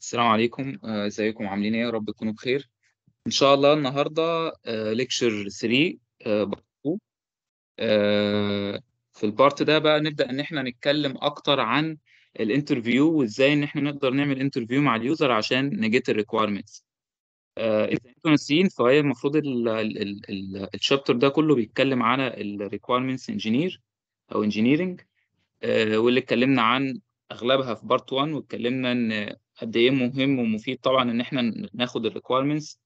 السلام عليكم، ازيكم عاملين ايه؟ يا رب تكونوا بخير ان شاء الله. النهارده ليكشر 3 في البارت ده بقى نبدا ان احنا نتكلم اكتر عن الانترفيو وازاي ان احنا نقدر نعمل انترفيو مع اليوزر عشان نجيت الريكويرمنتس. انتوا ناسيين، فهي المفروض الشابتر ده كله بيتكلم على الريكويرمنتس انجينير او انجينيرنج، واللي اتكلمنا عن اغلبها في بارت 1، واتكلمنا ان قد ايه مهم ومفيد طبعا ان احنا ناخد الريكويرمنتس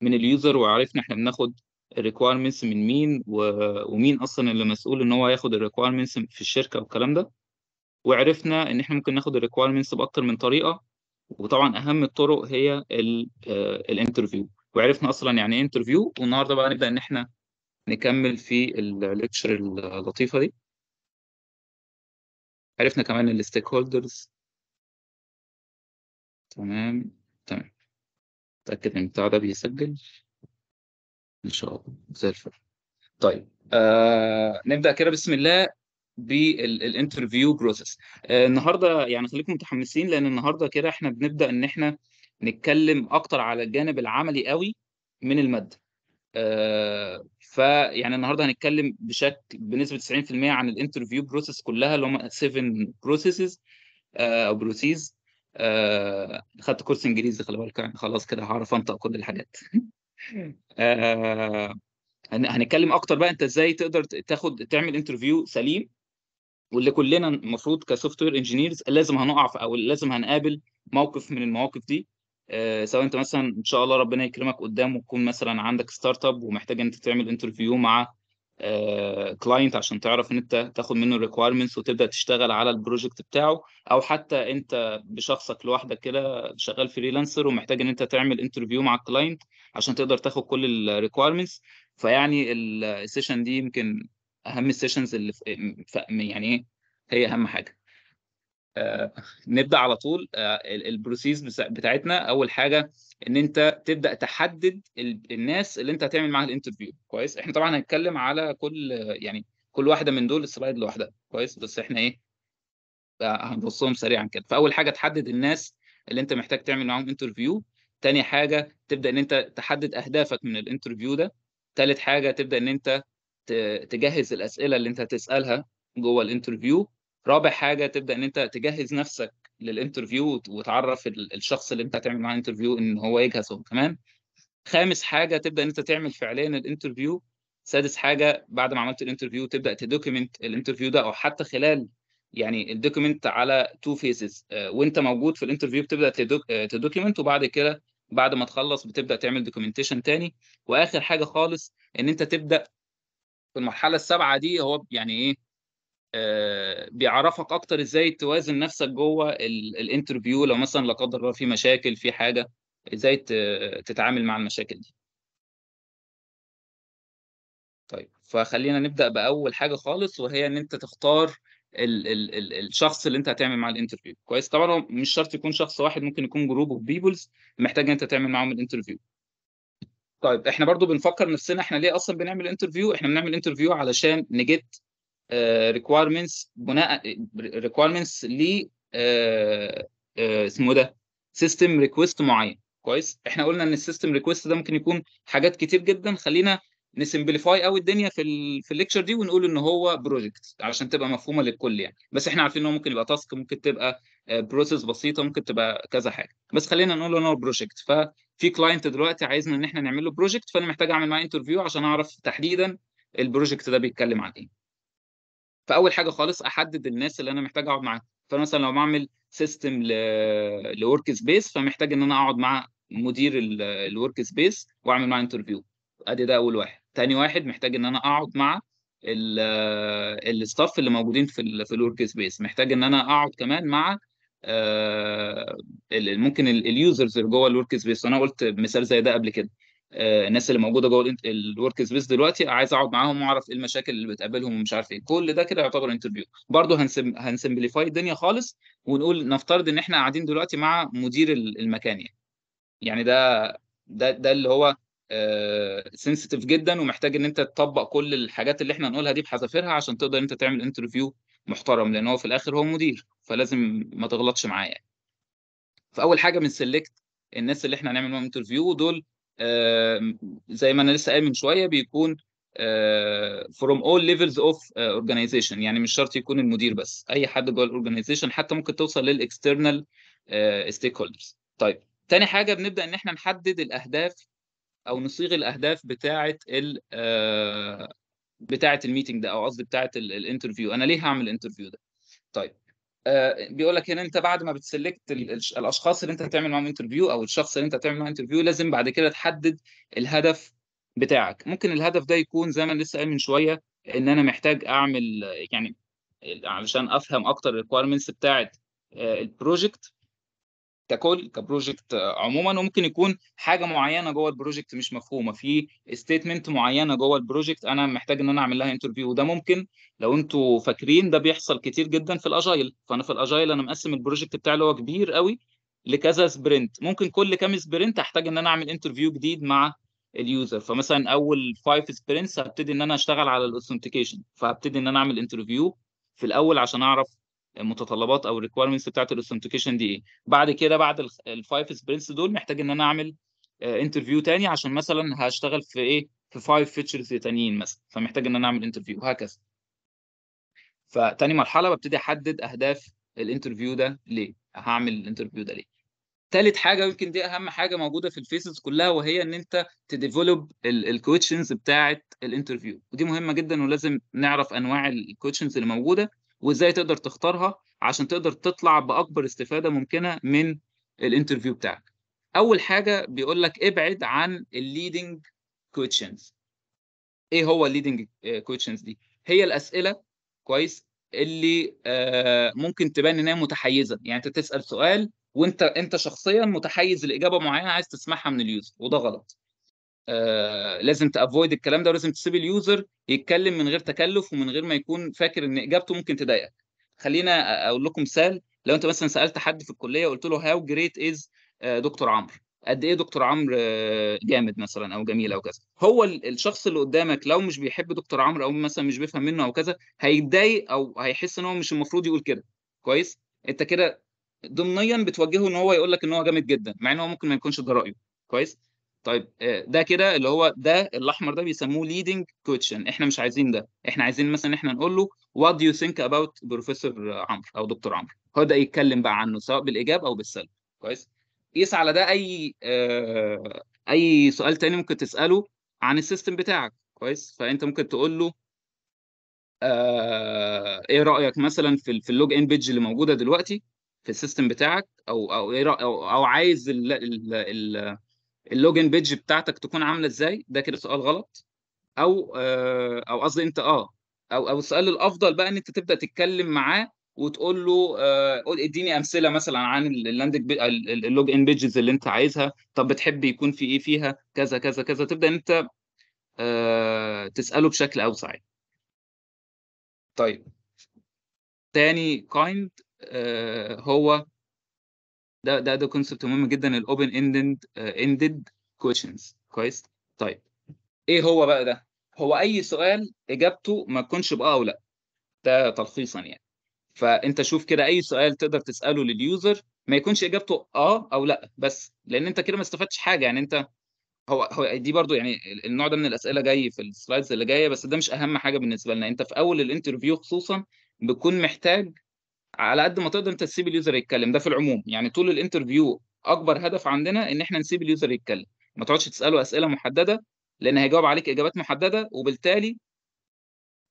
من اليوزر، وعرفنا احنا بناخد الريكويرمنتس من مين ومين اصلا اللي مسؤول ان هو ياخد الريكويرمنتس في الشركه والكلام ده. وعرفنا ان احنا ممكن ناخد الريكويرمنتس باكتر من طريقه، وطبعا اهم الطرق هي الانترفيو، وعرفنا اصلا يعني ايه انترفيو. والنهارده بقى نبدا ان احنا نكمل في الليكشر اللطيفه دي. عرفنا كمان الستيك هولدرز. تمام، اتاكد ان البتاع ده بيسجل ان شاء الله زي الفل. طيب نبدا كده بسم الله بالانترفيو بروسيس. النهارده يعني خليكم متحمسين، لان النهارده كده احنا بنبدا ان احنا نتكلم اكتر على الجانب العملي قوي من الماده. فيعني النهارده هنتكلم بنسبه 90% عن الانترفيو بروسيس كلها، اللي هم 7 بروسيسز او بروسيس. خدت كورس انجليزي، خلي بالك، خلاص كده هعرف انطق كل الحاجات. هنتكلم اكتر بقى انت ازاي تقدر تعمل انترفيو سليم، واللي كلنا المفروض كسوفت وير انجينيرز لازم هنقع في او لازم هنقابل موقف من المواقف دي. سواء انت مثلا ان شاء الله ربنا يكرمك قدام وتكون مثلا عندك ستارت اب ومحتاج انت تعمل انترفيو مع كلاينت عشان تعرف ان انت تاخد منه الريكويرمنتس وتبدا تشتغل على البروجكت بتاعه، او حتى انت بشخصك لوحدك كده شغال فريلانسر ومحتاج ان انت تعمل انترفيو مع الكلاينت عشان تقدر تاخد كل الريكويرمنتس. فيعني السيشن دي يمكن اهم السيشنز اللي يعني ايه هي اهم حاجه. نبدا على طول البروسيس بتاعتنا. اول حاجه ان انت تبدا تحدد الناس اللي انت هتعمل معاها الانترفيو. كويس، احنا طبعا هنتكلم على كل واحده من دول السلايد لوحدها. كويس، بس احنا ايه هنبصهم سريعا كده. فاول حاجه تحدد الناس اللي انت محتاج تعمل معاهم انترفيو. تاني حاجه تبدا ان انت تحدد اهدافك من الانترفيو ده. تالت حاجه تبدا ان انت تجهز الاسئله اللي انت هتسالها جوه الانترفيو. رابع حاجه تبدا ان انت تجهز نفسك للانترفيو وتعرف الشخص اللي انت هتعمل معاه انترفيو ان هو يجهز هو كمان. خامس حاجه تبدا ان انت تعمل فعليا الانترفيو. سادس حاجه بعد ما عملت الانترفيو تبدا تدوكيمنت الانترفيو ده، او حتى خلال يعني الدوكيمنت على 2 فيزز. وانت موجود في الانترفيو بتبدا تدوكيمنت، وبعد كده بعد ما تخلص بتبدا تعمل دوكيومنتيشن تاني. واخر حاجه خالص ان انت تبدا في المرحله السابعه دي، هو يعني ايه بيعرفك اكتر ازاي توازن نفسك جوه الانترفيو. لو مثلا لا قدر الله في مشاكل في حاجه، ازاي تتعامل مع المشاكل دي. طيب، فخلينا نبدا باول حاجه خالص، وهي ان انت تختار الشخص اللي انت هتعمل معاه الانترفيو. كويس، طبعا مش شرط يكون شخص واحد، ممكن يكون جروب اوف بيبلز محتاج انت تعمل معاهم الانترفيو. طيب احنا برضو بنفكر نفسنا احنا ليه اصلا بنعمل انترفيو. احنا بنعمل انترفيو علشان نجيت ريكويرمنتس، بناء ريكويرمنتس ل اسمه ده سيستم ريكويست معين. كويس، احنا قلنا ان السيستم ريكويست ده ممكن يكون حاجات كتير جدا. خلينا نسمبليفاي قوي الدنيا في الليكشر دي، ونقول ان هو بروجكت عشان تبقى مفهومه للكل يعني. بس احنا عارفين ان هو ممكن يبقى تاسك، ممكن تبقى بروسيس بسيطه، ممكن تبقى كذا حاجه، بس خلينا نقول ان هو بروجكت. ففي كلاينت دلوقتي عايزنا ان احنا نعمل له بروجكت، فانا محتاج اعمل معاه انترفيو عشان اعرف تحديدا البروجكت ده بيتكلم عن ايه. فاول حاجه خالص احدد الناس اللي انا محتاج اقعد معاها. فمثلا لو بعمل سيستم لورك سبيس، فمحتاج ان انا اقعد مع مدير الورك سبيس واعمل معاه انترفيو. ادي ده اول واحد. تاني واحد محتاج ان انا اقعد مع الستاف اللي موجودين في الورك سبيس. محتاج ان انا اقعد كمان مع ممكن اليوزرز اللي جوه الورك سبيس. انا قلت مثال زي ده قبل كده، الناس اللي موجوده جوه الورك سبيس دلوقتي عايز اقعد معاهم واعرف ايه المشاكل اللي بتقابلهم ومش عارف ايه. كل ده كده يعتبر انترفيو. برضه هنسمبليفاي الدنيا خالص، ونقول نفترض ان احنا قاعدين دلوقتي مع مدير المكان يعني ده اللي هو سنسيتيف جدا، ومحتاج ان انت تطبق كل الحاجات اللي احنا هنقولها دي بحذافيرها عشان تقدر انت تعمل انترفيو محترم، لان هو في الاخر هو مدير، فلازم ما تغلطش معاه يعني. فاول حاجه بنسلكت الناس اللي احنا هنعمل معاهم انترفيو، دول زي ما انا لسه قايل من شويه بيكون from all levels of organization، يعني مش شرط يكون المدير بس، اي حد جوه الاورجانيزيشن، حتى ممكن توصل للاكسترنال ستيك هولدرز. طيب تاني حاجه بنبدا ان احنا نحدد الاهداف او نصيغ الاهداف بتاعه الميتنج ده، او قصدي بتاعه الانترفيو، انا ليه هعمل الانترفيو ده. طيب بيقول لك هنا انت بعد ما بتسلكت الاشخاص اللي انت هتعمل معاهم انترفيو او الشخص اللي انت هتعمل معاه انترفيو، لازم بعد كده تحدد الهدف بتاعك. ممكن الهدف ده يكون زي ما لسه قايل من شويه، ان انا محتاج اعمل، يعني علشان افهم اكتر الريكويرمنتس بتاعه البروجكت ككل كبروجكت عموما، وممكن يكون حاجه معينه جوه البروجكت مش مفهومه، في ستيتمنت معينه جوه البروجكت انا محتاج ان انا اعمل لها انترفيو. وده ممكن لو انتوا فاكرين ده بيحصل كتير جدا في الاجايل. فانا في الاجايل انا مقسم البروجكت بتاعي اللي هو كبير قوي لكذا سبرنت، ممكن كل كام سبرنت احتاج ان انا اعمل انترفيو جديد مع اليوزر. فمثلا اول 5 سبرنتس هبتدي ان انا اشتغل على الاوثنتيكيشن، فهبتدي ان انا اعمل انترفيو في الاول عشان اعرف المتطلبات او الريكويرمنتس بتاعه الاوثنتيكيشن دي ايه. بعد كده بعد ال5 سبرنتس دول محتاج ان انا اعمل انترفيو تاني، عشان مثلا هشتغل في ايه، في 5 فيتشرز تانيين مثلا، فمحتاج ان انا اعمل انترفيو وهكذا. فتاني مرحله ببتدي احدد اهداف الانترفيو ده، ليه هعمل الانترفيو ده ليه. ثالث حاجه يمكن دي اهم حاجه موجوده في الفيسز كلها، وهي ان انت تديفلوب الكويشنز بتاعه الانترفيو، ودي مهمه جدا، ولازم نعرف انواع الكويشنز اللي موجوده وازاي تقدر تختارها عشان تقدر تطلع باكبر استفاده ممكنه من الانترفيو بتاعك. اول حاجه بيقول لك ابعد عن الليدنج كويشنز. ايه هو الليدنج كويشنز دي؟ هي الاسئله كويس اللي ممكن تبان انها متحيزه، يعني انت تسال سؤال وانت شخصيا متحيز لاجابه معينه عايز تسمعها من اليوزر، وده غلط. لازم تافويد الكلام ده، ولازم تسيب اليوزر يتكلم من غير تكلف ومن غير ما يكون فاكر ان اجابته ممكن تضايقك. خلينا اقول لكم مثال. لو انت مثلا سالت حد في الكليه وقلت له هاو جريت از دكتور عمرو، قد ايه دكتور عمرو جامد مثلا او جميل او كذا، هو الشخص اللي قدامك لو مش بيحب دكتور عمرو او مثلا مش بيفهم منه او كذا هيتضايق او هيحس ان هو مش المفروض يقول كده. كويس، انت كده ضمنيا بتوجهه ان هو يقول لك ان هو جامد جدا، مع ان هو ممكن ما يكونش ده رايه. كويس، طيب ده كده اللي هو ده الاحمر ده بيسموه leading question. احنا مش عايزين ده، احنا عايزين مثلا احنا نقول له what do you think about بروفيسور عمرو او دكتور عمرو، هو ده يتكلم بقى عنه سواء بالايجاب او بالسلب. كويس، قيس على ده اي سؤال تاني ممكن تساله عن السيستم بتاعك. كويس، فانت ممكن تقول له ايه رايك مثلا في اللوج ان بيج اللي موجوده دلوقتي في السيستم بتاعك، او عايز اللوجن بيج بتاعتك تكون عامله ازاي. ده كده سؤال غلط، او قصدي انت او السؤال الافضل بقى ان انت تبدا تتكلم معاه وتقول له قول اديني امثله مثلا عن اللوجن بيجز اللي انت عايزها، طب بتحب يكون في ايه فيها، كذا كذا كذا. تبدا ان انت تساله بشكل اوسع. طيب تاني kind هو ده كونسبت مهم جدا، الاوبن اندد كويشنز. كويس، طيب ايه هو بقى ده؟ هو اي سؤال اجابته ما تكونش باه او لا، ده تلخيصا يعني. فانت شوف كده اي سؤال تقدر تساله لليوزر ما يكونش اجابته او لا بس، لان انت كده ما استفدتش حاجه. يعني انت هو دي برضو يعني النوع ده من الاسئله جاي في السلايدز اللي جايه، بس ده مش اهم حاجه بالنسبه لنا. انت في اول الانترفيو خصوصا بتكون محتاج على قد ما تقدر انت تسيب اليوزر يتكلم، ده في العموم يعني طول الانترفيو. اكبر هدف عندنا ان احنا نسيب اليوزر يتكلم، ما تقعدش تساله اسئله محدده لان هيجاوب عليك اجابات محدده، وبالتالي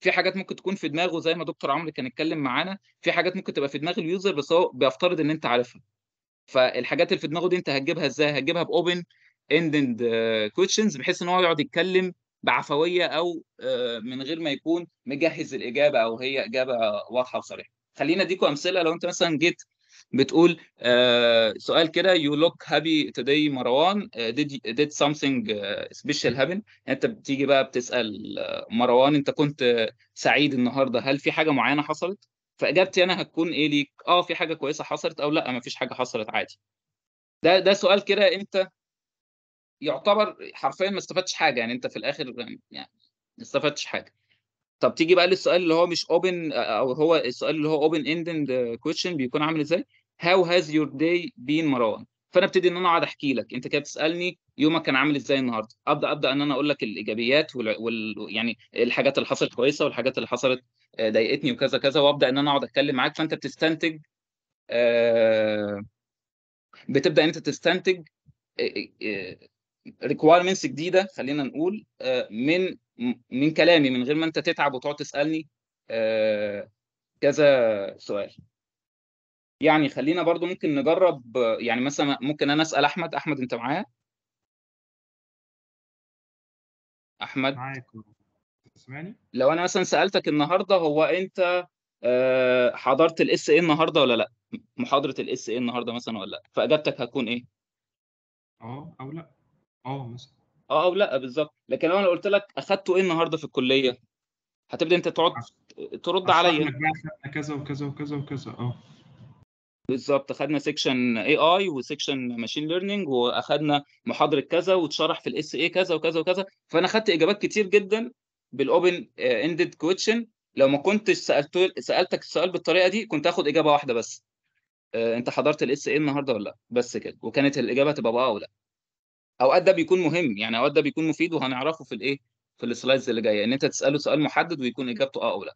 في حاجات ممكن تكون في دماغه زي ما دكتور عمرو كان اتكلم معانا، في حاجات ممكن تبقى في دماغ اليوزر بس هو بيفترض ان انت عارفها. فالحاجات اللي في دماغه دي انت هتجيبها ازاي؟ هتجيبها باوبن اندد كويشنز، بحيث ان هو يقعد يتكلم بعفويه او من غير ما يكون مجهز الاجابه او هي اجابه واضحه وصريحه. خلينا اديكم امثله. لو انت مثلا جيت بتقول سؤال كده you look happy today مروان did something special happen، انت بتيجي بقى بتسال مروان انت كنت سعيد النهارده، هل في حاجه معينه حصلت؟ فاجابتي انا هتكون ايه ليك؟ في حاجه كويسه حصلت، او لا ما فيش حاجه حصلت عادي. ده سؤال كده انت يعتبر حرفيا ما استفدتش حاجه، يعني انت في الاخر يعني ما استفدتش حاجه. طب تيجي بقى للسؤال اللي هو مش اوبن، او هو السؤال اللي هو اوبن اندد كويشن بيكون عامل ازاي؟ هاو هاز يور داي بين مروان. فانا ابتدي ان انا اقعد احكي لك، انت كده بتسالني يومك كان عامل ازاي النهارده، ابدا ان انا اقول لك الايجابيات يعني الحاجات اللي حصلت كويسه والحاجات اللي حصلت ضايقتني وكذا كذا، وابدا ان انا اقعد اتكلم معاك. فانت بتستنتج بتبدا انت تستنتج ريكوايرمنتس جديده، خلينا نقول من كلامي، من غير ما انت تتعب وتقعد تسالني كذا سؤال. يعني خلينا برضو ممكن نجرب، يعني مثلا ممكن انا اسال احمد انت معايا؟ احمد معاك، تسمعني؟ لو انا مثلا سالتك النهارده هو انت حضرت الاس اي النهارده ولا لا؟ محاضره الاس اي النهارده مثلا ولا لا؟ فاجابتك هتكون ايه؟ اه او لا، اه مثلا اه او لا بالظبط. لكن لو انا قلت لك اخدته ايه النهارده في الكليه؟ هتبدا انت تقعد ترد عليا، احنا كذا وكذا وكذا وكذا. اه بالظبط، اخدنا سيكشن اي اي وسيكشن ماشين ليرنينج واخدنا محاضره كذا واتشرح في الاس اي كذا وكذا وكذا. فانا اخدت اجابات كتير جدا بالاوبن اندد كويشن. لو ما كنتش سالتك السؤال بالطريقه دي كنت هاخد اجابه واحده بس، انت حضرت الاس اي النهارده ولا لا، بس كده، وكانت الاجابه هتبقى بقى او لا. اوقات ده بيكون مهم، يعني اوقات ده بيكون مفيد، وهنعرفه في الايه في السلايدز اللي جايه، ان انت تساله سؤال محدد ويكون اجابته اه او لا.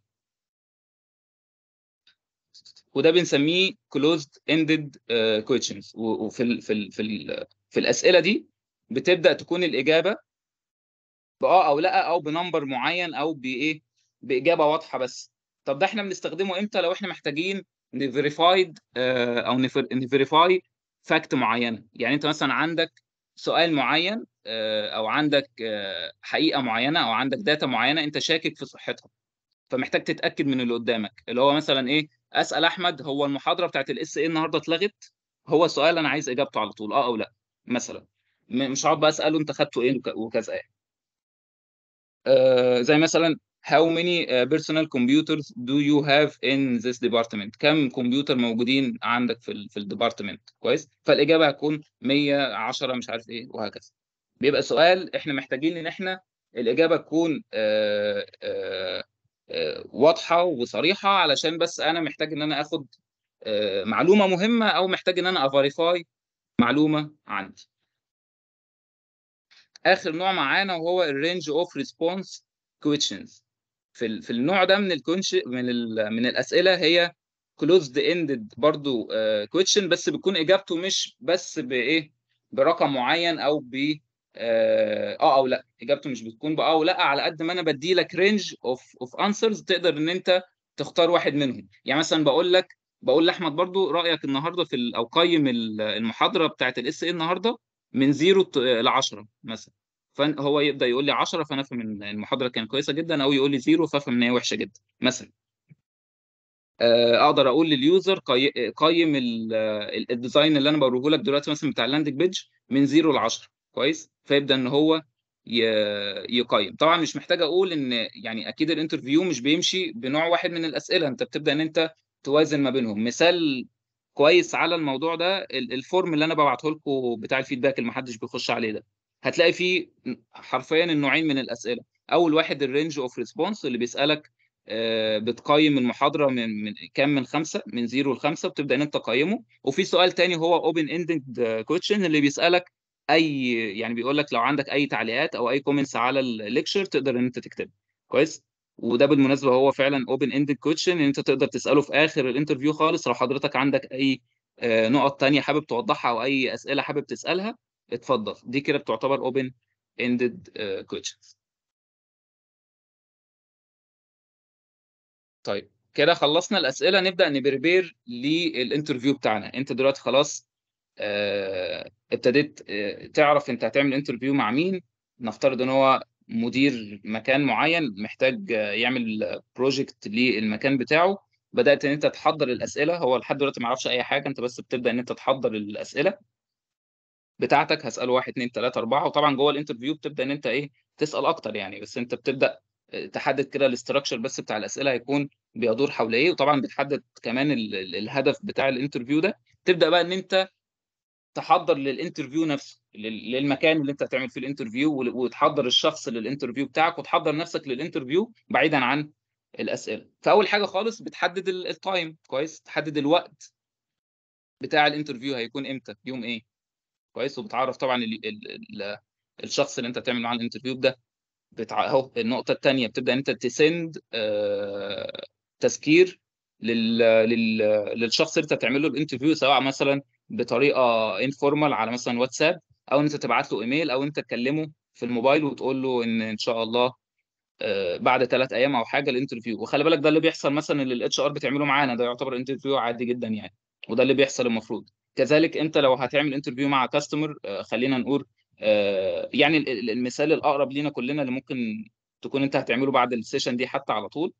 وده بنسميه closed ended questions. وفي ال في ال في ال في الاسئله دي بتبدا تكون الاجابه باه او لا، او بنمبر معين، او بايه، باجابه واضحه بس. طب ده احنا بنستخدمه امتى؟ لو احنا محتاجين نفيريفايد او نفيريفاي فاكت معينه. يعني انت مثلا عندك سؤال معين او عندك حقيقه معينه او عندك داتا معينه انت شاكك في صحتها، فمحتاج تتاكد من اللي قدامك، اللي هو مثلا ايه، اسال احمد هو المحاضره بتاعت الاس اي النهارده اتلغت؟ هو سؤال انا عايز اجابته على طول، اه او لا مثلا، مش هقعد بقى اساله انت خدته ايه وكذا ايه. زي مثلا how many personal computers do you have in this department؟ كم كمبيوتر موجودين عندك في الديبارتمنت؟ كويس، فالاجابه هتكون 110 مش عارف ايه وهكذا. بيبقى سؤال احنا محتاجين ان احنا الاجابه تكون واضحه وصريحه، علشان بس انا محتاج ان انا اخد معلومه مهمه، او محتاج ان انا افيريفاي معلومه عندي. اخر نوع معانا وهو الرينج اوف ريسبونس كويشنز. في النوع ده من الاسئله هي كلوزد اندد برضو كويشن، بس بتكون اجابته مش بس بايه، برقم معين او ب او لا، اجابته مش بتكون باه او لا، على قد ما انا بدي لك رينج اوف انسرز تقدر ان انت تختار واحد منهم. يعني مثلا بقول لاحمد برضو رايك النهارده او قيم المحاضره بتاعت الاس اي النهارده من 0 ل 10 مثلا، فهو يبدا يقول لي 10 فانا افهم ان المحاضره كانت كويسه جدا، او يقول لي 0 فافهم ان هي وحشه جدا مثلا. اقدر اقول لليوزر قيم الديزاين اللي انا بوريه لك دلوقتي مثلا بتاع اللاندنج بيج من 0 ل 10 كويس، فيبدا ان هو يقيم. طبعا مش محتاج اقول ان يعني اكيد الانترفيو مش بيمشي بنوع واحد من الاسئله، انت بتبدا ان انت توازن ما بينهم. مثال كويس على الموضوع ده الفورم اللي انا ببعته لكم بتاع الفيدباك اللي محدش بيخش عليه ده، هتلاقي فيه حرفيا النوعين من الاسئله. اول واحد الرينج اوف ريسبونس اللي بيسالك بتقيم المحاضره من كام، من 5، من 0 ل 5 بتبدا ان انت تقيمه. وفي سؤال ثاني هو اوبن اندد كويشن اللي بيسالك اي، يعني بيقول لك لو عندك اي تعليقات او اي كومنتس على الليكشر تقدر ان انت تكتبها كويس. وده بالمناسبه هو فعلا اوبن اندد كويشن، ان انت تقدر تساله في اخر الانترفيو خالص، لو حضرتك عندك اي نقط ثانيه حابب توضحها او اي اسئله حابب تسالها اتفضل. دي كده بتعتبر اوبن اندد كويشنز. طيب كده خلصنا الاسئله، نبدا نبريبير للانترفيو بتاعنا. انت دلوقتي خلاص ابتديت تعرف انت هتعمل انترفيو مع مين. نفترض ان هو مدير مكان معين محتاج يعمل بروجكت للمكان بتاعه، بدات ان انت تحضر الاسئله. هو لحد دلوقتي ما يعرفش اي حاجه، انت بس بتبدا ان انت تحضر الاسئله بتاعتك، هساله 1 2 3 4. وطبعا جوه الانترفيو بتبدا ان انت ايه، تسال اكتر يعني، بس انت بتبدا تحدد كده الاستراكشر بس بتاع الاسئله هيكون بيدور حول ايه، وطبعا بتحدد كمان الهدف بتاع الانترفيو ده. تبدا بقى ان انت تحضر للانترفيو نفسه، للمكان اللي انت هتعمل فيه الانترفيو، وتحضر الشخص للانترفيو بتاعك، وتحضر نفسك للانترفيو بعيدا عن الاسئله. فاول حاجه خالص بتحدد التايم كويس، تحدد الوقت بتاع الانترفيو هيكون امتى، يوم ايه، كويس. وبتعرف طبعا الشخص اللي انت هتعمل معاه الانترفيو ده. اهو النقطه الثانيه، بتبدا انت تسند تذكير للشخص اللي انت هتعمل له الانترفيو، سواء مثلا بطريقه انفورمال على مثلا واتساب، او انت تبعت له ايميل، او انت تكلمه في الموبايل وتقول له ان شاء الله بعد 3 ايام او حاجه الانترفيو. وخلي بالك ده اللي بيحصل مثلا الHR بتعمله معانا، ده يعتبر انترفيو عادي جدا يعني، وده اللي بيحصل المفروض. كذلك انت لو هتعمل انترفيو مع كاستمر، خلينا نقول يعني المثال الاقرب لينا كلنا اللي ممكن تكون انت هتعمله بعد السيشن دي حتى على طول،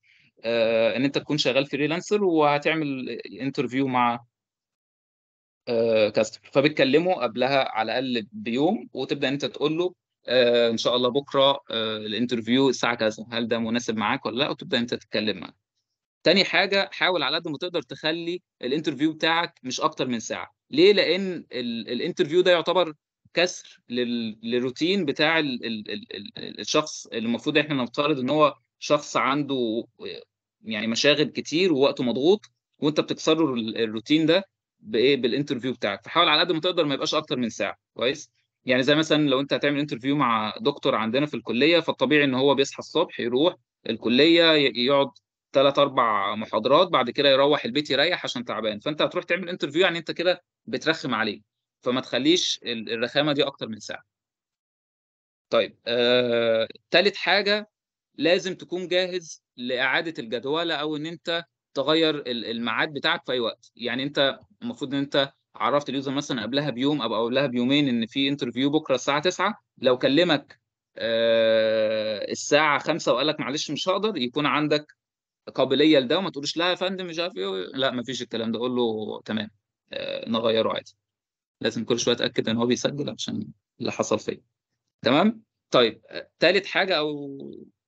ان انت تكون شغال فريلانسر وهتعمل انترفيو مع كاستمر، فبتكلمه قبلها على الاقل بيوم، وتبدا انت تقول له ان شاء الله بكره الانترفيو الساعه كذا، هل ده مناسب معاك ولا لا، وتبدا انت تتكلم معاه. تاني حاجه، حاول على قد ما تقدر تخلي الانترفيو بتاعك مش اكتر من ساعه. ليه؟ لان الانترفيو ده يعتبر كسر للروتين بتاع الشخص اللي المفروض احنا نفترض ان هو شخص عنده يعني مشاغل كتير ووقته مضغوط، وانت بتكسر له الروتين ده بايه؟ بالانترفيو بتاعك. فحاول على قد ما تقدر ما يبقاش اكتر من ساعه، كويس. يعني زي مثلا لو انت هتعمل انترفيو مع دكتور عندنا في الكليه، فالطبيعي ان هو بيصحى الصبح يروح الكليه يقعد 3 4 محاضرات، بعد كده يروح البيت يريح عشان تعبان، فانت هتروح تعمل انترفيو يعني انت كده بترخم عليه، فما تخليش الرخامه دي اكتر من ساعه. طيب ثالث حاجه، لازم تكون جاهز لاعاده الجدوله، او ان انت تغير الميعاد بتاعك في اي وقت. يعني انت المفروض ان انت عرفت اليوزر مثلا قبلها بيوم او قبلها بيومين ان في انترفيو بكره الساعه 9، لو كلمك الساعه 5 وقال لك معلش مش هقدر، يكون عندك قابليه لده، وما تقولش لا يا فندم مش عارف ايه، لا مفيش الكلام ده، قول له تمام نغيره عادي. لازم كل شويه اتاكد ان هو بيسجل عشان اللي حصل فيه، تمام. طيب ثالث حاجه او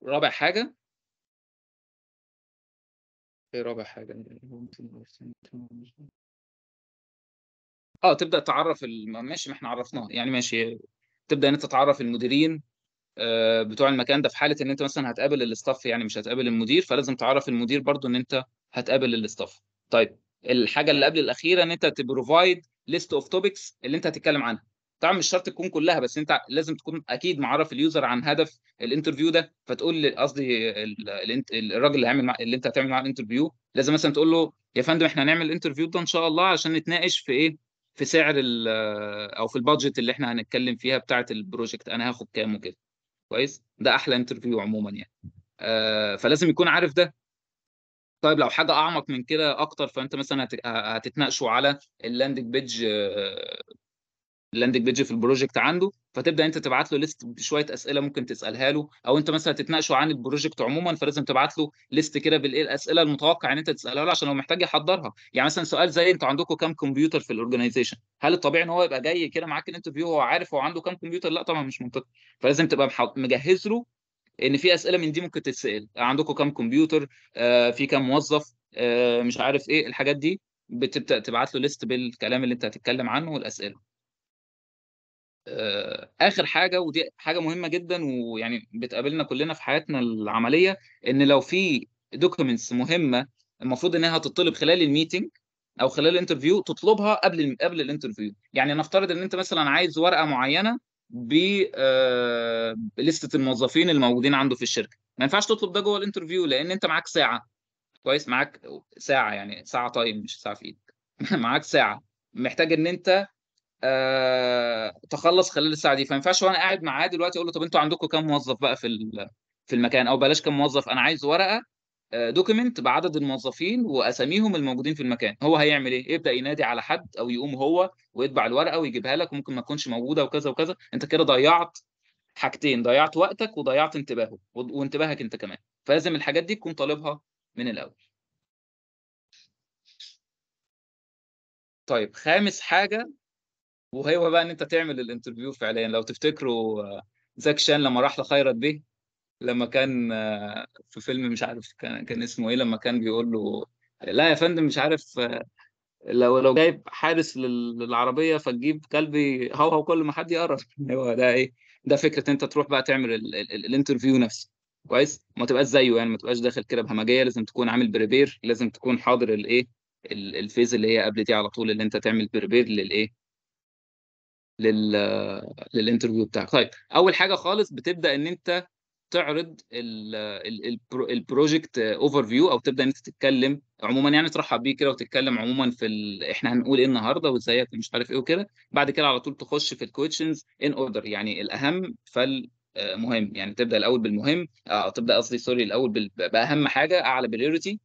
رابع حاجه، ايه رابع حاجه؟ تبدا تعرف ماشي، ما احنا عرفناه يعني، ماشي. تبدا ان انت تعرف المديرين بتوع المكان ده، في حاله ان انت مثلا هتقابل الاستاف يعني، مش هتقابل المدير، فلازم تعرف المدير برضو ان انت هتقابل الاستاف. طيب الحاجه اللي قبل الاخيره، ان انت تبروفايد ليست اوف توبكس اللي انت هتتكلم عنها. طبعا مش شرط تكون كلها، بس انت لازم تكون اكيد معرف اليوزر عن هدف الانترفيو ده، فتقول قصدي الراجل اللي انت هتعمل معاه الانترفيو، لازم مثلا تقول له يا فندم احنا هنعمل الانترفيو ده ان شاء الله عشان نتناقش في ايه، في سعر او في البادجت اللي احنا هنتكلم فيها بتاعه البروجكت، انا هاخد كام وكده، كويس. ده احلى انترفيو عموما يعني، فلازم يكون عارف ده. طيب لو حاجه اعمق من كده اكتر، فانت مثلا هتتناقشوا على اللاندنج بيج في البروجكت عنده، فتبدا انت تبعت له ليست بشويه اسئله ممكن تسالها له، او انت مثلا هتتناقشوا عن البروجكت عموما، فلازم تبعت له ليست كده بالايه، الاسئله المتوقع ان انت تسالها له عشان لو محتاج يحضرها. يعني مثلا سؤال زي انتوا عندكم كام كمبيوتر في الاورجنايزيشن، هل الطبيعي ان هو يبقى جاي كده معاك الانترفيو هو عارف هو عنده كام كمبيوتر؟ لا طبعا مش منطقي، فلازم تبقى مجهز له ان في اسئله من دي ممكن تتسال، عندكم كام كمبيوتر، في كام موظف، مش عارف ايه الحاجات دي، بتبدا تبعت له ليست بالكلام اللي انت هتتكلم عنه والاسئله. اخر حاجه، ودي حاجه مهمه جدا ويعني بتقابلنا كلنا في حياتنا العمليه، ان لو في دوكيومنتس مهمه المفروض انها تطلب خلال الميتنج او خلال الانترفيو، تطلبها قبل الانترفيو. يعني نفترض ان انت مثلا عايز ورقه معينه بليستة الموظفين الموجودين عنده في الشركه، ما ينفعش تطلب ده جوه الانترفيو، لان انت معاك ساعه، كويس، معاك ساعه يعني ساعه، طيب مش ساعه في ايدك معاك ساعه، محتاج ان انت تخلص خلال الساعه دي، فما ينفعش وانا قاعد معاه دلوقتي اقول له طب انتوا عندكم كام موظف بقى في المكان، او بلاش كام موظف، انا عايز ورقه دوكيمنت بعدد الموظفين واساميهم الموجودين في المكان. هو هيعمل ايه؟ يبدا ينادي على حد، او يقوم هو ويطبع الورقه ويجيبها لك، وممكن ما تكونش موجوده وكذا وكذا. انت كده ضيعت حاجتين، ضيعت وقتك وضيعت انتباهه وانتباهك انت كمان، فلازم الحاجات دي تكون طالبها من الاول. طيب خامس حاجه، وهو بقى ان انت تعمل الانترفيو فعليا. لو تفتكروا زاك شان لما راح لخيرت بيه، لما كان في فيلم مش عارف كان اسمه ايه، لما كان بيقول له لا يا فندم مش عارف، لو جايب حارس للعربيه فتجيب كلبي هوهو كل ما حد يقرب. هو ده ايه؟ ده فكره انت تروح بقى تعمل الانترفيو نفسه، كويس. ما تبقاش زيه يعني، ما تبقاش داخل كده بهمجيه، لازم تكون عامل بريبير، لازم تكون حاضر الايه الفيز اللي هي قبل دي على طول، اللي انت تعمل بريبير للايه، للانترفيو بتاعك. طيب اول حاجه خالص بتبدا ان انت تعرض البروجكت اوفر فيو، او تبدا ان انت تتكلم عموما، يعني ترحب بيه كده وتتكلم عموما في احنا هنقول ايه النهارده وازيك مش عارف ايه وكده. بعد كده على طول تخش في الكويشنز ان اوردر، يعني الاهم فالمهم، يعني تبدا الاول بالمهم، تبدا قصدي سوري الاول باهم حاجه، اعلى بريورتي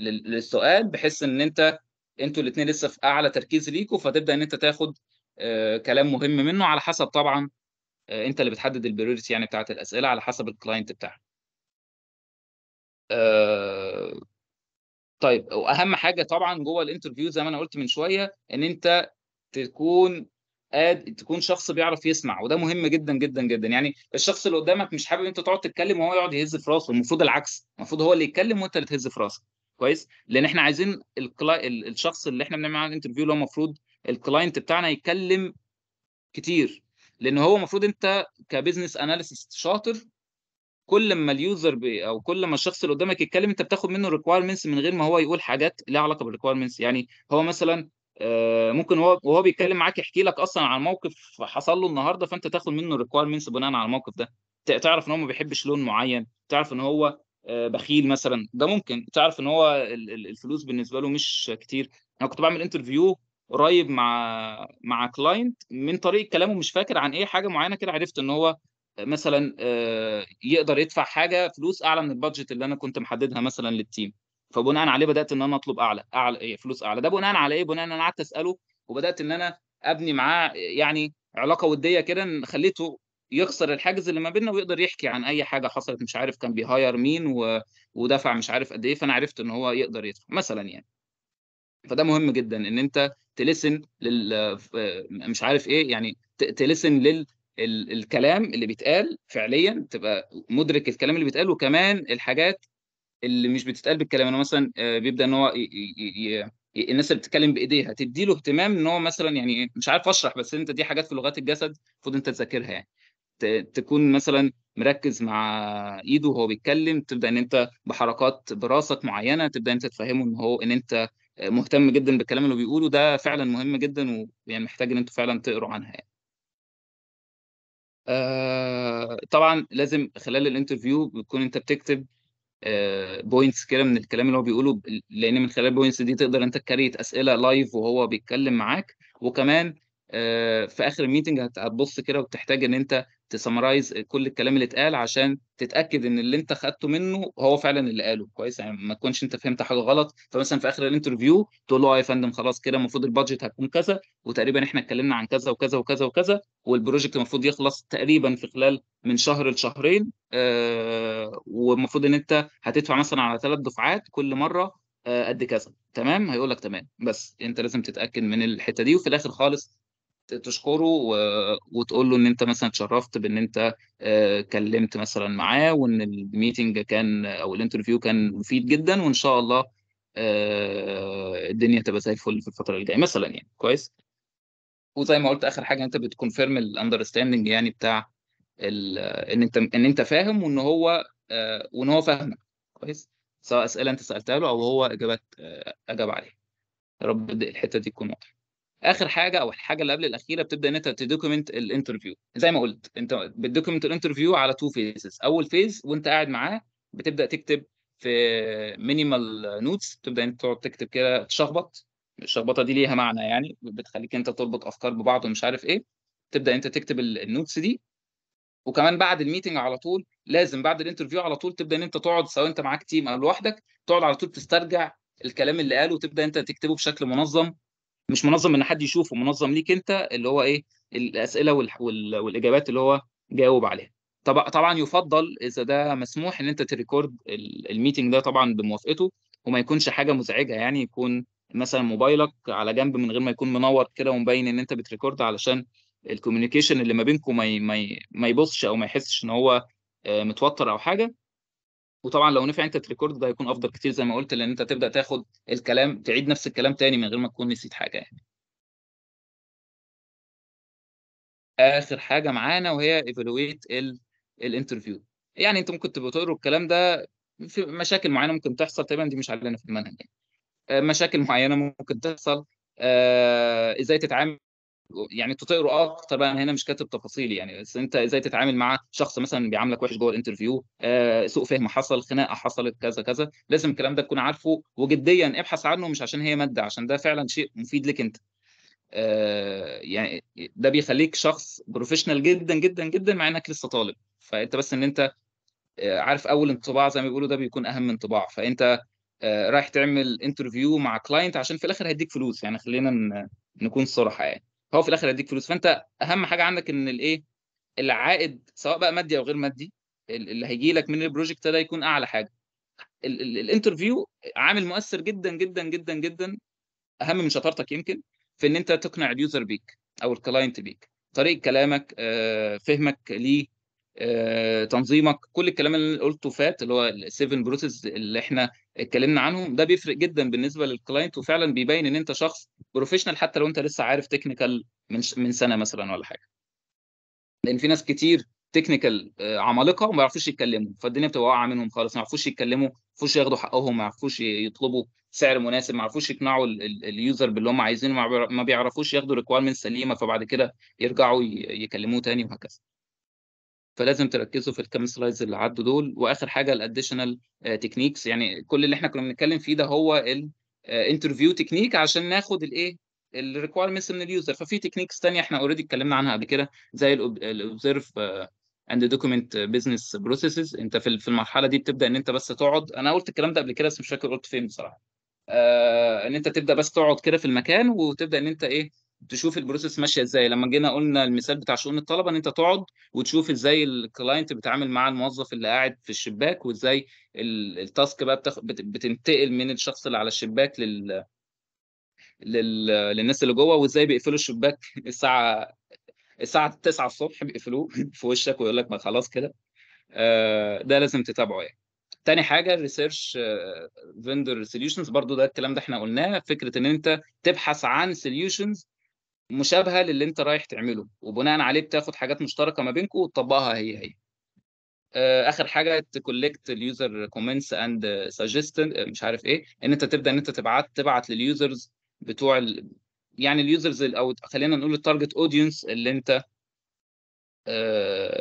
للسؤال، بحيث ان انتوا الاثنين لسه في اعلى تركيز ليكوا، فتبدا ان انت تاخد كلام مهم منه، على حسب طبعا انت اللي بتحدد البريورتي يعني بتاعت الاسئله على حسب الكلاينت بتاعك. طيب، واهم حاجه طبعا جوه الانترفيو زي ما انا قلت من شويه، ان انت تكون شخص بيعرف يسمع، وده مهم جدا جدا جدا. يعني الشخص اللي قدامك مش حابب انت تقعد تتكلم وهو يقعد يهز في راسه، المفروض العكس، المفروض هو اللي يتكلم وانت اللي تهز في راسك، كويس؟ لان احنا عايزين الشخص اللي احنا بنعمل معاه الانترفيو اللي هو المفروض الكلاينت بتاعنا يتكلم كتير، لان هو المفروض انت كبزنس اناليسيس شاطر، كل ما اليوزر او كل ما الشخص اللي قدامك يتكلم انت بتاخد منه الريكوايرمنتس من غير ما هو يقول حاجات لها علاقه بالريكوايرمنتس. يعني هو مثلا ممكن وهو بيتكلم معاك يحكي لك اصلا عن موقف حصل له النهارده، فانت تاخد منه الريكوايرمنتس بناء على الموقف ده. تعرف ان هو ما بيحبش لون معين، تعرف ان هو بخيل مثلا، ده ممكن تعرف ان هو الفلوس بالنسبه له مش كتير. انا كنت بعمل انترفيو قريب مع كلاينت، من طريقه كلامه مش فاكر عن ايه، حاجه معينه كده عرفت ان هو مثلا يقدر يدفع حاجه فلوس اعلى من البادجت اللي انا كنت محددها مثلا للتيم، فبناء عليه بدات ان انا اطلب اعلى فلوس اعلى. ده بناء على ايه؟ بناء ان انا قعدت اساله، وبدات ان انا ابني معاه يعني علاقه وديه كده، خليته يكسر الحاجز اللي ما بيننا ويقدر يحكي عن اي حاجه حصلت، مش عارف كان بيهاير مين ودفع مش عارف قد ايه، فانا عرفت ان هو يقدر يدفع مثلا يعني. فده مهم جدا ان انت تلسن مش عارف ايه، يعني تلسن الكلام اللي بيتقال فعليا، تبقى مدرك الكلام اللي بيتقال، وكمان الحاجات اللي مش بتتقال بالكلام. انه مثلا بيبدا ان هو الناس اللي بتتكلم بايديها تدي له اهتمام، ان هو مثلا يعني مش عارف اشرح، بس انت دي حاجات في لغات الجسد المفروض انت تذاكرها، يعني تكون مثلا مركز مع ايده وهو بيتكلم، تبدا ان انت بحركات براسك معينه تبدا انت تفهمه ان هو ان انت مهتم جدا بالكلام اللي بيقوله. ده فعلا مهم جدا، ويعني محتاج ان انتوا فعلا تقروا عنها يعني. طبعا لازم خلال الانترفيو بتكون انت بتكتب بوينتس كده من الكلام اللي هو بيقوله، لان من خلال البوينتس دي تقدر انت تكريت اسئله لايف وهو بيتكلم معاك. وكمان في اخر الميتنج هتبص كده وتحتاج ان انت تسمرايز كل الكلام اللي اتقال، عشان تتاكد ان اللي انت خدته منه هو فعلا اللي قاله، كويس؟ يعني ما تكونش انت فهمت حاجه غلط، فمثلا في اخر الانترفيو تقول له يا فندم خلاص كده المفروض البادجت هتكون كذا، وتقريبا احنا اتكلمنا عن كذا وكذا وكذا وكذا، والبروجكت المفروض يخلص تقريبا في خلال من شهر لشهرين، والمفروض ان انت هتدفع مثلا على 3 دفعات كل مره قد كذا، تمام؟ هيقول لك تمام، بس انت لازم تتاكد من الحته دي. وفي الاخر خالص تشكره وتقول له ان انت مثلا اتشرفت بان انت كلمت مثلا معاه، وان الميتنج كان او الانترفيو كان مفيد جدا، وان شاء الله الدنيا تبقى زي الفل في الفتره الجايه مثلا يعني، كويس؟ وزي ما قلت اخر حاجه انت بتكونفيرم الاندرستاندنج، يعني بتاع ان انت فاهم، وان هو فاهمك، كويس؟ سواء اسئله انت سالتها له او هو اجاب عليها. يا رب الحته دي تكون واضحه. اخر حاجه او الحاجه اللي قبل الاخيره، بتبدا ان انت تدوكيمنت الانترفيو. زي ما قلت انت بتدوكيمنت الانترفيو على 2 فيزز. اول فيز وانت قاعد معاه بتبدا تكتب في مينيمال نوتس، تبدا انت تقعد تكتب كده، تشخبط، الشخبطه دي ليها معنى يعني، بتخليك انت تربط افكار ببعض ومش عارف ايه، تبدا انت تكتب النوتس دي. وكمان بعد الميتنج على طول، لازم بعد الانترفيو على طول تبدا ان انت تقعد، سواء انت معاك تيم او لوحدك، تقعد على طول تسترجع الكلام اللي قاله، وتبدا انت تكتبه بشكل منظم، مش منظم ان حد يشوفه، منظم ليك انت، اللي هو ايه الاسئله والاجابات اللي هو جاوب عليها. طبعا يفضل اذا ده مسموح ان انت تريكورد الميتنج ده طبعا بموافقته، وما يكونش حاجه مزعجه، يعني يكون مثلا موبايلك على جنب من غير ما يكون منور كده ومبين ان انت بتريكورد، علشان الكوميونيكيشن اللي ما بينكم ما يبصش او ما يحسش ان هو متوتر او حاجه. وطبعا لو نفع انت تريكورد ده هيكون افضل كتير، زي ما قلت، لان انت تبدا تاخد الكلام، تعيد نفس الكلام تاني من غير ما تكون نسيت حاجه يعني. اخر حاجه معانا وهي ايفالويت الانترفيو. يعني انت ممكن تبقوا تقروا الكلام ده في مشاكل معينه ممكن تحصل، تقريبا دي مش علينا في المنهج يعني. مشاكل معينه ممكن تحصل، ازاي تتعامل يعني، تقروا اكتر بقى، هنا مش كاتب تفاصيل يعني، بس انت ازاي تتعامل مع شخص مثلا بيعاملك وحش جوه الانترفيو، سوء فهم حصل، خناقه حصلت، كذا كذا، لازم الكلام ده تكون عارفه، وجديا ابحث عنه مش عشان هي ماده، عشان ده فعلا شيء مفيد لك انت. يعني ده بيخليك شخص بروفيشنال جدا جدا جدا مع انك لسه طالب. فانت بس ان انت عارف اول انطباع زي ما بيقولوا، ده بيكون اهم انطباع. فانت رايح تعمل انترفيو مع كلاينت عشان في الاخر هيديك فلوس يعني، خلينا نكون صراحه يعني، هو في الاخر هيديك فلوس. فانت اهم حاجه عندك ان الايه، العائد سواء بقى مادي او غير مادي اللي هيجي لك من البروجكت ده يكون اعلى حاجه. الانترفيو عامل مؤثر جدا جدا جدا جدا، اهم من شطارتك يمكن، في ان انت تقنع اليوزر بيك او الكلاينت بيك، طريقه كلامك، فهمك ليه، تنظيمك، كل الكلام اللي قلته فات اللي هو ال7 بروسيس اللي احنا اتكلمنا عنهم، ده بيفرق جدا بالنسبه للكلاينت، وفعلا بيبين ان انت شخص بروفيشنال حتى لو انت لسه عارف تكنيكال من سنه مثلا ولا حاجه. لان في ناس كتير تكنيكال عمالقه وما يعرفوش يتكلموا، فالدنيا بتبقى واقعه منهم خالص، ما يعرفوش يتكلموا، ما يعرفوش ياخدوا حقهم، ما يعرفوش يطلبوا سعر مناسب، ما يعرفوش يقنعوا اليوزر باللي هم عايزينه، ما بيعرفوش ياخدوا ريكوايرمنت سليمه، فبعد كده يرجعوا يكلموه تاني وهكذا. فلازم تركزوا في الكام سلايدز اللي عدوا دول. واخر حاجه الاديشنال تكنيكس، يعني كل اللي احنا كنا بنتكلم فيه ده هو الانترفيو تكنيك عشان ناخد الايه، الريكوايرمنتس من اليوزر. ففي تكنيكس ثانيه احنا اوريدي اتكلمنا عنها قبل كده، زي الاوبزرف اند دوكيمنت بزنس بروسيسز. انت في المرحله دي بتبدا ان انت بس تقعد، انا قلت الكلام ده قبل كده بس مش فاكر قلت فين بصراحه، ان انت تبدا بس تقعد كده في المكان وتبدا ان انت ايه، تشوف البروسيس ماشيه ازاي. لما جينا قلنا المثال بتاع شؤون الطلبه، ان انت تقعد وتشوف ازاي الكلاينت بيتعامل مع الموظف اللي قاعد في الشباك، وازاي التاسك بقى بتنتقل من الشخص اللي على الشباك للناس اللي جوه، وازاي بيقفلوا الشباك الساعه 9 الصبح بيقفلوه في وشك ويقول لك ما خلاص كده. ده لازم تتابعه يعني. تاني حاجه الريسيرش فيندر سوليوشنز، برضو ده الكلام ده احنا قلناه، فكره ان انت تبحث عن سوليوشنز مشابهه للي انت رايح تعمله، وبناء عليه بتاخد حاجات مشتركه ما بينكم وتطبقها هي. اخر حاجه تكولكت اليوزر كومنتس اند سجستن، مش عارف ايه، ان انت تبدا ان انت تبعت لليوزرز بتوع يعني اليوزرز، او خلينا نقول التارجت اودينس اللي انت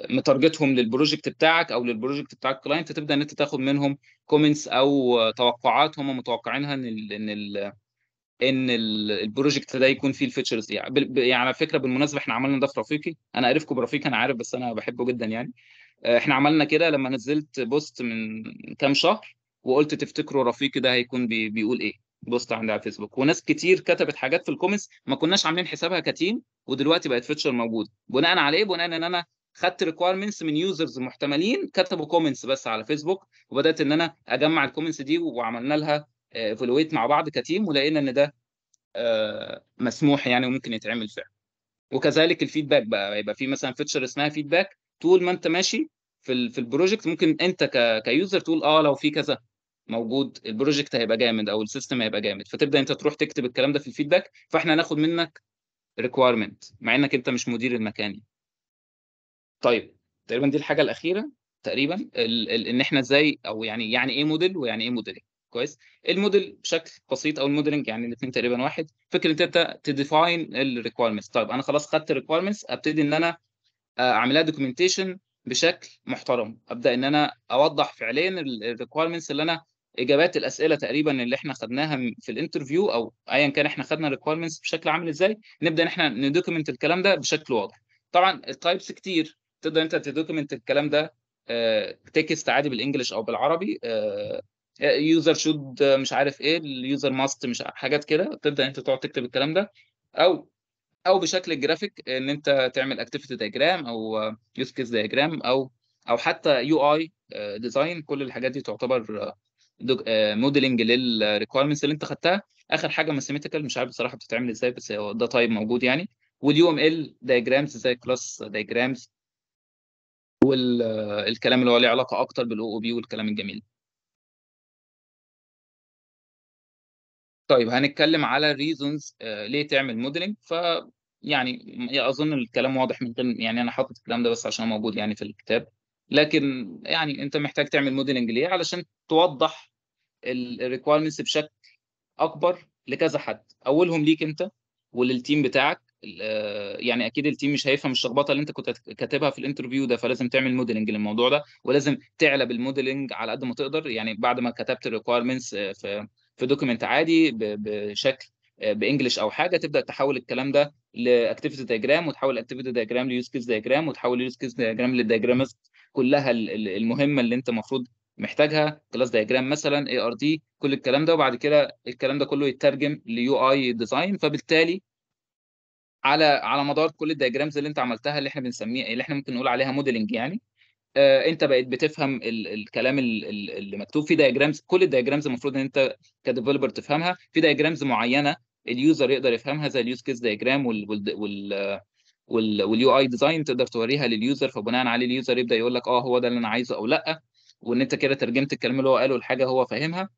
متارجتهم للبروجكت بتاعك او للبروجكت بتاع الكلاينت، تبدا ان انت تاخد منهم كومنتس او توقعات هم متوقعينها ان البروجكت ده يكون فيه الفيتشرز دي يعني. على فكره بالمناسبه احنا عملنا ده في رفيقي، انا قريبكم برفيقي انا عارف، بس انا بحبه جدا يعني. احنا عملنا كده لما نزلت بوست من كام شهر وقلت تفتكروا رفيقي ده هيكون بيقول ايه، بوست عندي على الفيسبوك، وناس كتير كتبت حاجات في الكومنتس ما كناش عاملين حسابها كتيم، ودلوقتي بقت فيتشر موجوده. بناء على ايه؟ بناء ان انا خدت ريكوايرمنتس من يوزرز محتملين كتبوا كومنتس بس على فيسبوك، وبدات ان انا اجمع الكومنتس دي وعملنا لها ايفالويت مع بعض كتيم، ولقينا ان ده مسموح يعني وممكن يتعمل فعلا. وكذلك الفيدباك بقى، يبقى في مثلا فيتشر اسمها فيدباك، طول ما انت ماشي في البروجكت ممكن انت كيوزر تقول لو في كذا موجود البروجكت هيبقى جامد او السيستم هيبقى جامد، فتبدا انت تروح تكتب الكلام ده في الفيدباك، فاحنا هناخد منك ريكويرمنت مع انك انت مش مدير المكان. طيب تقريبا دي الحاجه الاخيره تقريبا، ان احنا ازاي، او يعني ايه موديل ويعني ايه موديلنج. كويس، الموديل بشكل بسيط او الموديلنج يعني الاثنين تقريبا واحد، فكره ان انت تديفاين الريكويرمنتس. طيب انا خلاص خدت الريكويرمنتس، ابتدي ان انا اعملها دوكيومنتيشن بشكل محترم، ابدا ان انا اوضح فعليا الريكويرمنتس اللي انا اجابات الاسئله تقريبا اللي احنا خدناها في الانترفيو او ايا كان، احنا خدنا الريكويرمنتس بشكل عامل ازاي، نبدا ان احنا ندوكيومنت الكلام ده بشكل واضح. طبعا التايبس كتير، تقدر انت تدوكيومنت الكلام ده تكست عادي بالانجلش او بالعربي، يوزر شود مش عارف ايه، اليوزر ماست، مش حاجات كده، تبدا انت تقعد تكتب الكلام ده، او بشكل جرافيك ان انت تعمل اكتيفيتي دايجرام او يوز كيس دايجرام او حتى يو اي ديزاين. كل الحاجات دي تعتبر موديلنج للريكويرمنتس اللي انت خدتها. اخر حاجه ماثيماتيكال، مش عارف بصراحه بتتعمل ازاي، بس هو ده طيب موجود يعني، واليو ام ال دايجرامز زي كلاس دايجرامز، والكلام اللي هو له علاقه اكتر بالاو او بي والكلام الجميل. طيب هنتكلم على الريزونز ليه تعمل موديلنج، فيعني اظن الكلام واضح من غير يعني انا حاطط الكلام ده بس عشان موجود يعني في الكتاب. لكن يعني انت محتاج تعمل موديلنج ليه علشان توضح الريكويرمنتس بشكل اكبر لكذا حد، اولهم ليك انت وللتيم بتاعك. يعني اكيد التيم مش هيفهم الشخبطه اللي انت كنت كاتبها في الانترفيو ده، فلازم تعمل موديلنج للموضوع ده، ولازم تعلب الموديلنج على قد ما تقدر. يعني بعد ما كتبت الريكويرمنتس في دوكيمنت عادي بشكل بانجلش او حاجه، تبدا تحول الكلام ده لاكتيفيتي دايجرام، وتحول الاكتيفيتي دايجرام ليوز كيس دايجرام، وتحول اليوز كيس دايجرام للدايجرامات كلها المهمه اللي انت المفروض محتاجها، كلاس دايجرام مثلا، اي ار دي، كل الكلام ده. وبعد كده الكلام ده كله يترجم ليو اي ديزاين. فبالتالي على مدار كل الدايجرامز اللي انت عملتها، اللي احنا بنسميها، اللي احنا ممكن نقول عليها موديلنج، يعني انت بقيت بتفهم الكلام اللي مكتوب في دايجرامز. كل الدايجرامز المفروض ان انت كديفلوبر تفهمها. في دايجرامز معينه اليوزر يقدر يفهمها زي اليوز كيس دايجرام واليو اي ديزاين، تقدر توريها لليوزر، فبناء عليه اليوزر يبدا يقول لك هو ده اللي انا عايزه او لا، وان انت كده ترجمت الكلام اللي هو قاله لحاجه هو فاهمها.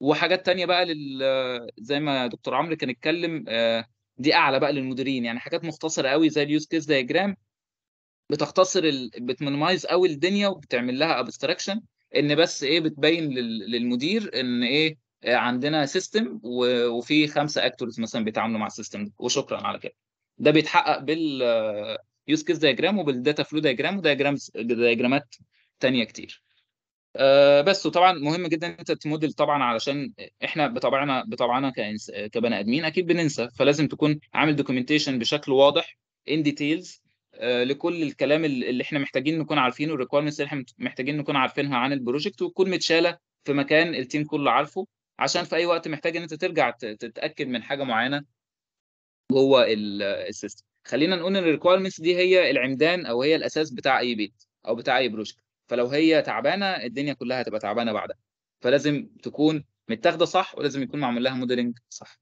وحاجات ثانيه بقى زي ما دكتور عمرو كان اتكلم، دي اعلى بقى للمديرين، يعني حاجات مختصره قوي زي اليوز كيس دايجرام، بتختصر بتمنمايز قوي الدنيا وبتعمل لها ابستراكشن، ان بس ايه بتبين للمدير ان ايه عندنا سيستم وفي 5 اكتورز مثلا بيتعاملوا مع السيستم ده، وشكرا على كده. ده بيتحقق باليوز كيس دايجرام وبالداتا فلو دايجرام ودايجرامات ثانيه كتير. بس وطبعا مهم جدا ان انت تموديل، طبعا علشان احنا بطبعنا كبني ادمين اكيد بننسى، فلازم تكون عامل دوكيومنتيشن بشكل واضح ان ديتيلز لكل الكلام اللي احنا محتاجين نكون عارفينه، والريكويرمنتس اللي احنا محتاجين نكون عارفينها عن البروجكت، وتكون متشاله في مكان التيم كله عارفه، عشان في اي وقت محتاج ان انت ترجع تتاكد من حاجه معينه جوه السيستم. خلينا نقول ان الريكويرمنتس دي هي العمدان او هي الاساس بتاع اي بيت او بتاع اي بروجكت، فلو هي تعبانه الدنيا كلها هتبقى تعبانه بعدها، فلازم تكون متاخده صح، ولازم يكون معمول لها موديلنج صح.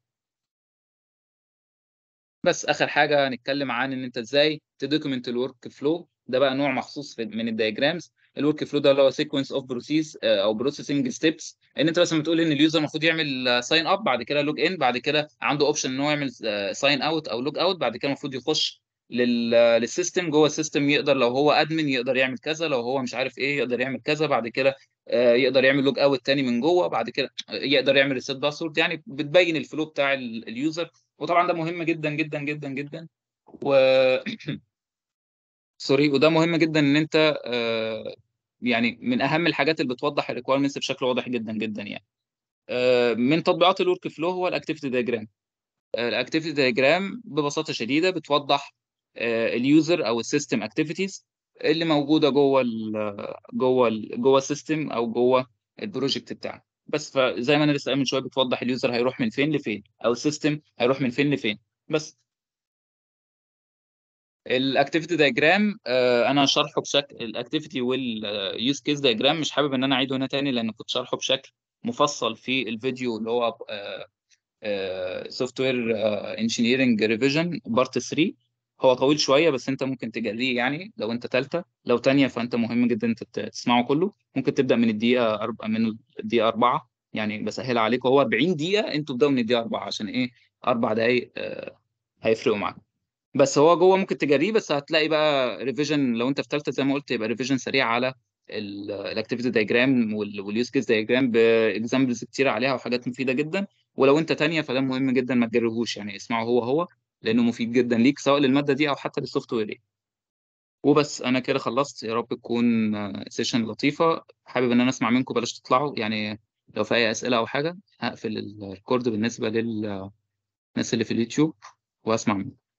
بس اخر حاجه هنتكلم عن ان انت ازاي تدوكيمنت الورك فلو. ده بقى نوع مخصوص من الدايجرامز. الورك فلو ده اللي هو سيكونس اوف بروسيس او بروسيسنج ستيبس، ان انت بس ما تقول ان اليوزر المفروض يعمل ساين اب، بعد كده لوج ان، بعد كده عنده اوبشن ان هو يعمل ساين اوت او لوج اوت، بعد كده المفروض يخش للسيستم، جوه السيستم يقدر لو هو ادمن يقدر يعمل كذا، لو هو مش عارف ايه يقدر يعمل كذا، بعد كده يقدر يعمل لوج اوت تاني من جوه، بعد كده يقدر يعمل ريسيت باسورد. يعني بتبين الفلو بتاع اليوزر، وطبعا ده مهم جدا جدا جدا جدا سوري. وده مهم جدا ان انت يعني من اهم الحاجات اللي بتوضح الريكويرمنتس بشكل واضح جدا جدا. يعني من تطبيقات الورك فلو هو الاكتيفيتي دايجرام. الاكتيفيتي دايجرام ببساطه شديده بتوضح اليوزر او السيستم اكتيفيتيز اللي موجوده جوه السيستم او جوه البروجكت بتاعك. بس فزي ما انا لسه قايل من شويه، بتوضح اليوزر هيروح من فين لفين او السيستم هيروح من فين لفين. بس الاكتيفيتي دايجرام انا شرحه بشكل الاكتيفيتي واليوز كيس دايجرام، مش حابب ان انا اعيده هنا تاني لان كنت شرحه بشكل مفصل في الفيديو اللي هو سوفت وير انجينيرنج ريفيجن بارت 3. هو طويل شويه بس انت ممكن تجريه، يعني لو انت ثالثه، لو ثانيه فانت مهم جدا انت تسمعه كله. ممكن تبدا من الدقيقه 4، يعني بسهل عليكم، هو 40 دقيقه، انتوا ابداوا من الدقيقه 4 عشان ايه 4 دقايق هيفرقوا معاكم. بس هو جوه ممكن تجريه، بس هتلاقي بقى ريفيجن لو انت في ثالثه زي ما قلت، يبقى ريفيجن سريع على الاكتيفيتي دايجرام واليوز كيس دايجرام باكزامبلز كتير عليها وحاجات مفيده جدا. ولو انت ثانيه فده مهم جدا ما تجربوش، يعني اسمعه هو لانه مفيد جدا ليك سواء للماده دي او حتى للسوفت وير. وبس انا كده خلصت، يا رب تكون سيشن لطيفه. حابب ان انا اسمع منكم، بلاش تطلعوا، يعني لو في اي اسئله او حاجه هقفل الريكورد بالنسبه للناس اللي في اليوتيوب واسمع منكم.